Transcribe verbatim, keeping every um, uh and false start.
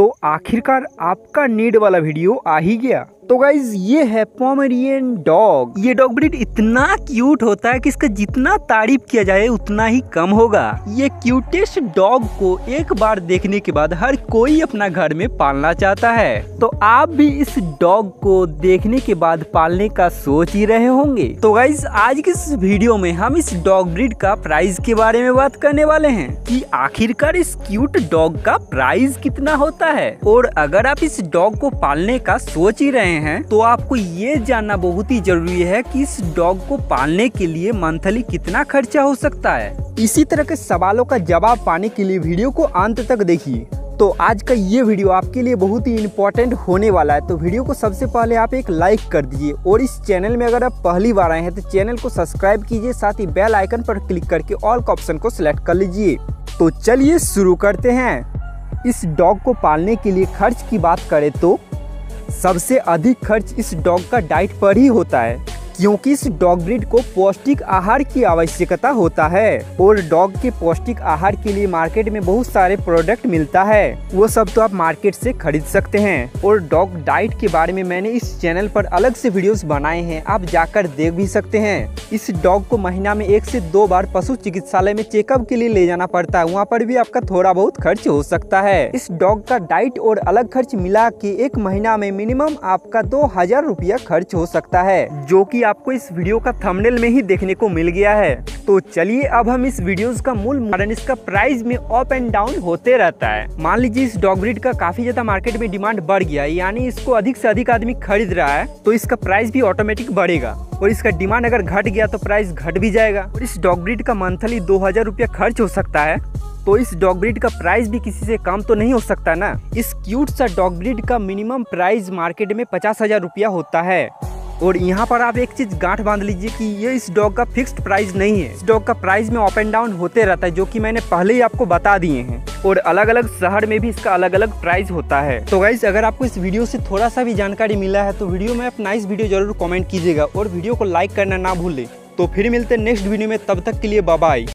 तो आखिरकार आपका नीड वाला वीडियो आ ही गया। तो गाइज ये है पोमेरियन डॉग। ये डॉग ब्रीड इतना क्यूट होता है कि इसका जितना तारीफ किया जाए उतना ही कम होगा। ये क्यूटेस्ट डॉग को एक बार देखने के बाद हर कोई अपना घर में पालना चाहता है। तो आप भी इस डॉग को देखने के बाद पालने का सोच ही रहे होंगे। तो गाइज आज की इस वीडियो में हम इस डॉग ब्रीड का प्राइस के बारे में बात करने वाले है कि आखिरकार इस क्यूट डॉग का प्राइस कितना होता है। और अगर आप इस डॉग को पालने का सोच ही रहे हैं तो आपको ये जानना बहुत ही जरूरी है कि इस डॉग को पालने के लिए मंथली कितना खर्चा हो सकता है। इसी तरह के सवालों का जवाब पाने के लिए वीडियो को अंत तक देखिए। तो आज का ये वीडियो आपके लिए बहुत ही इम्पोर्टेंट होने वाला है। तो वीडियो को सबसे पहले आप एक लाइक कर दीजिए और इस चैनल में अगर आप पहली बार आए हैं तो चैनल को सब्सक्राइब कीजिए, साथ ही बेल आइकन पर क्लिक करके ऑल का ऑप्शन को सिलेक्ट कर लीजिए। तो चलिए शुरू करते हैं। इस डॉग को पालने के लिए खर्च की बात करें तो सबसे अधिक खर्च इस डॉग का डाइट पर ही होता है, क्योंकि इस डॉग ब्रीड को पौष्टिक आहार की आवश्यकता होता है और डॉग के पौष्टिक आहार के लिए मार्केट में बहुत सारे प्रोडक्ट मिलता है, वो सब तो आप मार्केट से खरीद सकते हैं। और डॉग डाइट के बारे में मैंने इस चैनल पर अलग से वीडियोस बनाए हैं, आप जाकर देख भी सकते हैं। इस डॉग को महीना में एक से दो बार पशु चिकित्सालय में चेकअप के लिए ले जाना पड़ता है, वहाँ पर भी आपका थोड़ा बहुत खर्च हो सकता है। इस डॉग का डाइट और अलग खर्च मिला के एक महीना में मिनिमम आपका दो हजार रुपया खर्च हो सकता है, जो की आपको इस वीडियो का थंबनेल में ही देखने को मिल गया है। तो चलिए अब हम इस वीडियोस का मूल कारण इसका प्राइस में अप एंड डाउन होते रहता है। मान लीजिए इस डॉग ब्रीड का काफी ज्यादा मार्केट में डिमांड बढ़ गया, यानी इसको अधिक से अधिक आदमी खरीद रहा है तो इसका प्राइस भी ऑटोमेटिक बढ़ेगा, और इसका डिमांड अगर घट गया तो प्राइस घट भी जाएगा। और इस डॉग ब्रीड का मंथली दो हजार रुपया खर्च हो सकता है, तो इस डॉग ब्रीड का प्राइस भी किसी से कम तो नहीं हो सकता ना। इस क्यूट सा डॉग ब्रीड का मिनिमम प्राइस मार्केट में पचास हजार रुपया होता है। और यहाँ पर आप एक चीज गांठ बांध लीजिए कि ये इस डॉग का फिक्स्ड प्राइस नहीं है। इस डॉग का प्राइस में अप एंड डाउन होते रहता है, जो कि मैंने पहले ही आपको बता दिए हैं, और अलग अलग शहर में भी इसका अलग अलग प्राइस होता है। तो गाइज अगर आपको इस वीडियो से थोड़ा सा भी जानकारी मिला है तो वीडियो में आप नाइस वीडियो जरूर कॉमेंट कीजिएगा और वीडियो को लाइक करना ना भूलें। तो फिर मिलते हैं नेक्स्ट वीडियो में, तब तक के लिए बाय बाय।